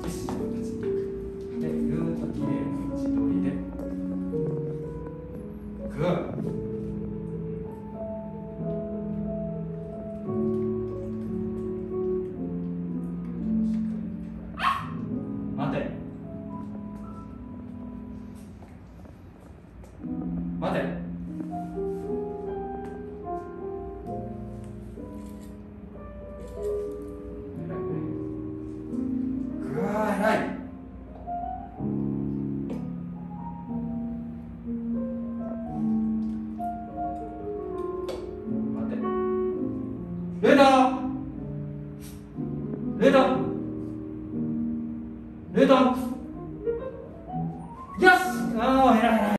意思を立ちに行く。で、ぐーっときれいに自撮りでグー。出たー。